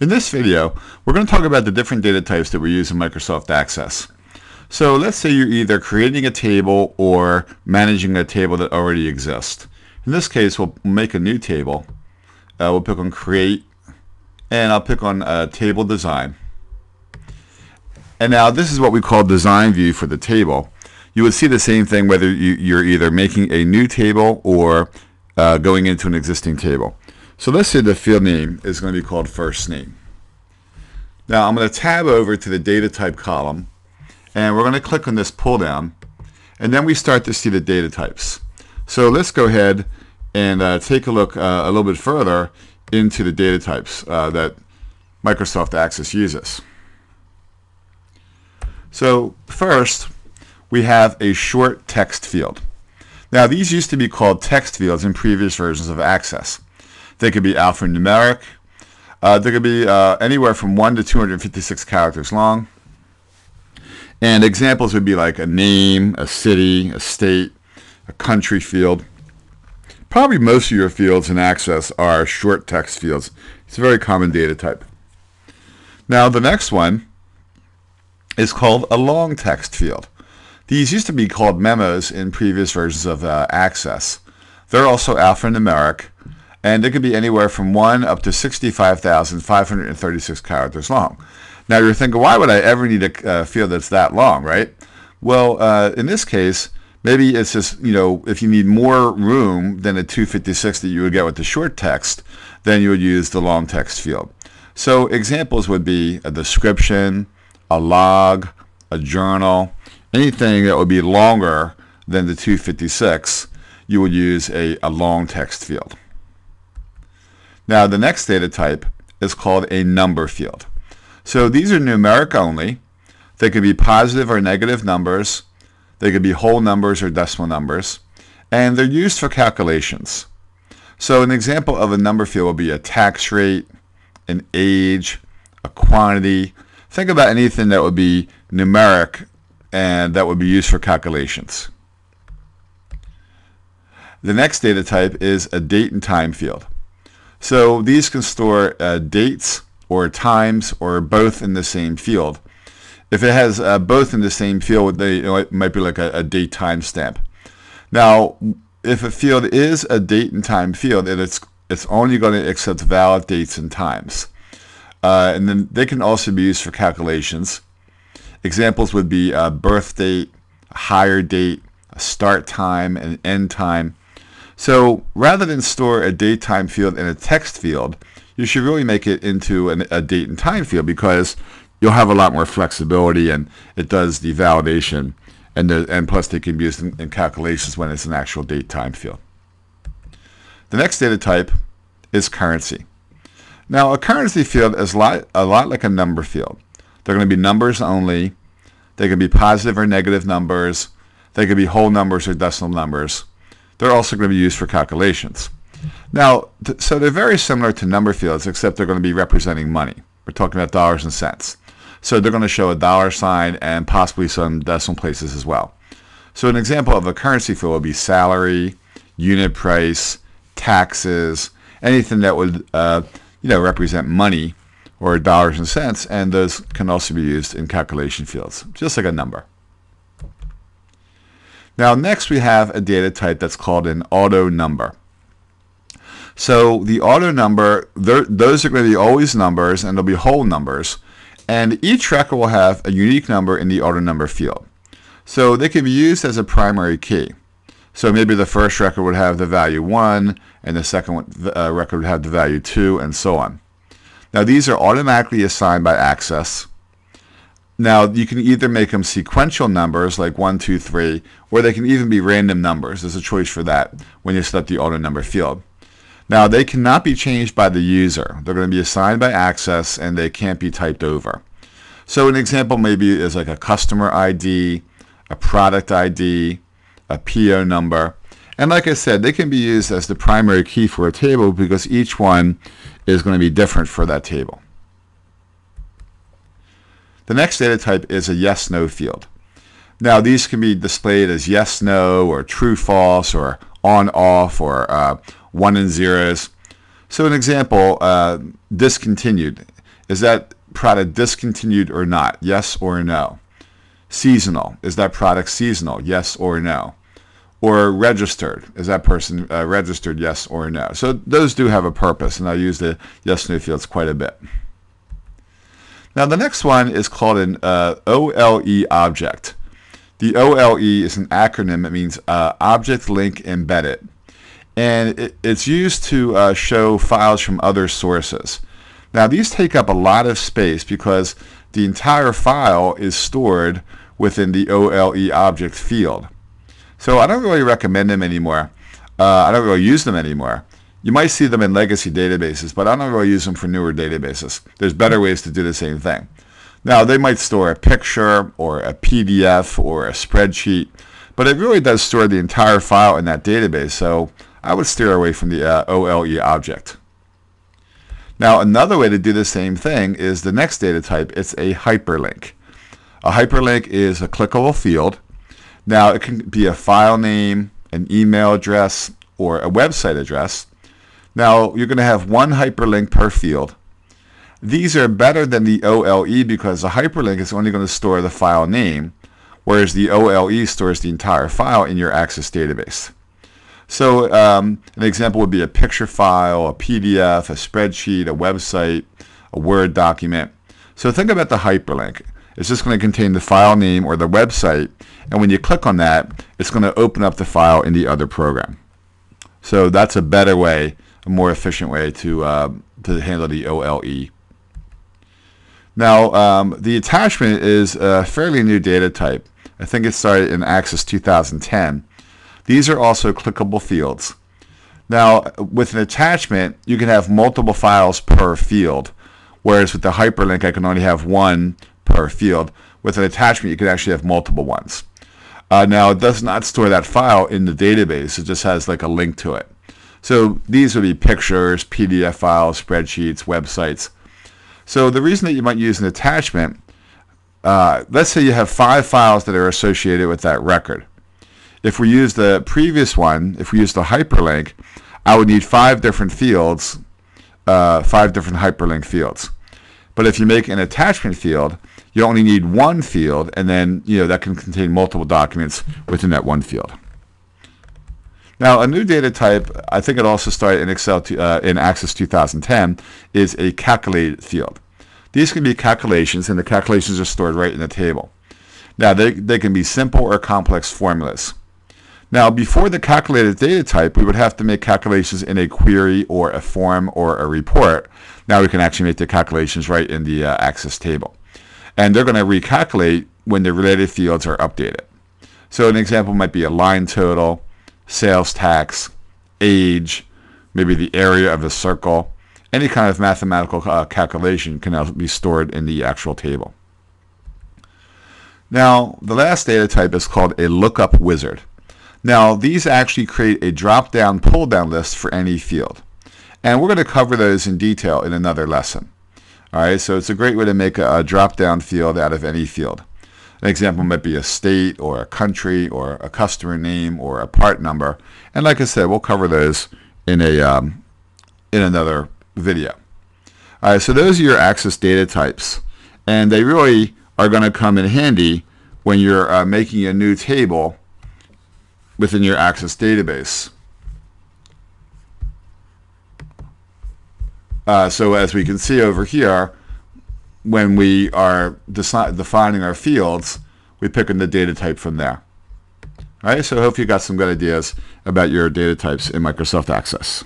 In this video, we're going to talk about the different data types that we use in Microsoft Access. So let's say you're either creating a table or managing a table that already exists. In this case, we'll make a new table. We'll pick on Create, and I'll pick on Table Design. And now this is what we call Design View for the table. You would see the same thing whether you're either making a new table or going into an existing table. So let's say the field name is going to be called First Name. Now I'm going to tab over to the Data Type column, and we're going to click on this pull down, and then we start to see the data types. So let's go ahead and take a look a little bit further into the data types that Microsoft Access uses. So first, we have a short text field. Now these used to be called text fields in previous versions of Access. They could be alphanumeric. They could be anywhere from 1 to 256 characters long. And examples would be like a name, a city, a state, a country field. Probably most of your fields in Access are short text fields. It's a very common data type. Now the next one is called a long text field. These used to be called memos in previous versions of Access. They're also alphanumeric, and it could be anywhere from 1 up to 65,536 characters long. Now you're thinking, why would I ever need a field that's that long, right? Well, in this case, maybe it's just, you know, if you need more room than the 256 that you would get with the short text, then you would use the long text field. So examples would be a description, a log, a journal, anything that would be longer than the 256, you would use a long text field. Now the next data type is called a number field. So these are numeric only. They could be positive or negative numbers. They could be whole numbers or decimal numbers. And they're used for calculations. So an example of a number field would be a tax rate, an age, a quantity. Think about anything that would be numeric and that would be used for calculations. The next data type is a date and time field. So these can store dates or times or both in the same field. If it has both in the same field, it might be like a date time stamp. Now, if a field is a date and time field, it's only going to accept valid dates and times. And then they can also be used for calculations. Examples would be a birth date, a hire date, a start time, an end time. So rather than store a date time field in a text field, you should really make it into a date and time field, because you'll have a lot more flexibility, and it does the validation, and plus they can be used in calculations when it's an actual date time field. The next data type is currency. Now a currency field is a lot like a number field. They're going to be numbers only. They can be positive or negative numbers. They can be whole numbers or decimal numbers. They're also going to be used for calculations. Now, so they're very similar to number fields, except they're going to be representing money. We're talking about dollars and cents. So they're going to show a dollar sign and possibly some decimal places as well. So an example of a currency field would be salary, unit price, taxes, anything that would represent money or dollars and cents, and those can also be used in calculation fields, just like a number. Now next we have a data type that's called an autonumber. So the autonumber, those are going to be always numbers, and they'll be whole numbers, and each record will have a unique number in the autonumber field. So they can be used as a primary key. So maybe the first record would have the value 1, and the second record would have the value 2, and so on. Now these are automatically assigned by Access. Now you can either make them sequential numbers like 1, 2, 3, or they can even be random numbers. There's a choice for that when you select the autonumber field. Now they cannot be changed by the user. They're going to be assigned by Access, and they can't be typed over. So an example maybe is like a customer ID, a product ID, a PO number. And like I said, they can be used as the primary key for a table, because each one is going to be different for that table. The next data type is a yes-no field. Now these can be displayed as yes, no, or true, false, or on, off, or one and zeros. So an example, discontinued. Is that product discontinued or not? Yes or no. Seasonal. Is that product seasonal? Yes or no. Or registered. Is that person registered? Yes or no. So those do have a purpose, and I use the yes no fields quite a bit. Now the next one is called an OLE object. The OLE is an acronym. It means Object Link Embedded. And it's used to show files from other sources. Now these take up a lot of space because the entire file is stored within the OLE object field. So I don't really recommend them anymore. I don't really use them anymore. You might see them in legacy databases, but I don't really use them for newer databases. There's better ways to do the same thing. Now they might store a picture or a PDF or a spreadsheet, but it really does store the entire file in that database, so I would steer away from the OLE object. Now another way to do the same thing is the next data type. It's a hyperlink. A hyperlink is a clickable field. Now it can be a file name, an email address, or a website address. Now you're going to have one hyperlink per field. These are better than the OLE because the hyperlink is only going to store the file name, whereas the OLE stores the entire file in your Access database. So an example would be a picture file, a PDF, a spreadsheet, a website, a Word document. So think about the hyperlink. It's just going to contain the file name or the website, and when you click on that, it's going to open up the file in the other program. So that's a better way, a more efficient way to handle the OLE. Now, the attachment is a fairly new data type. I think it started in Access 2010. These are also clickable fields. Now, with an attachment, you can have multiple files per field, whereas with the hyperlink, I can only have one per field. With an attachment, you can actually have multiple ones. Now, it does not store that file in the database. It just has like a link to it. So these would be pictures, PDF files, spreadsheets, websites. So the reason that you might use an attachment, let's say you have 5 files that are associated with that record. If we use the previous one, if we use the hyperlink, I would need 5 different fields, 5 different hyperlink fields. But if you make an attachment field, you only need one field, and then that can contain multiple documents within that one field. Now, a new data type, I think it also started in Excel in Access 2010, is a calculated field. These can be calculations, and the calculations are stored right in the table. Now, they can be simple or complex formulas. Now, before the calculated data type, we would have to make calculations in a query or a form or a report. Now we can actually make the calculations right in the Access table. And they're going to recalculate when the related fields are updated. So an example might be a line total, sales tax, age, maybe the area of the circle. Any kind of mathematical calculation can now be stored in the actual table. Now, the last data type is called a lookup wizard. Now, these actually create a drop-down, pull-down list for any field. And we're going to cover those in detail in another lesson. All right, so it's a great way to make a drop-down field out of any field. An example might be a state or a country or a customer name or a part number. And like I said, we'll cover those in another video. All right, so those are your Access data types. And they really are going to come in handy when you're making a new table within your Access database. So as we can see over here, when we are defining our fields, we pick in the data type from there. All right, so I hope you got some good ideas about your data types in Microsoft Access.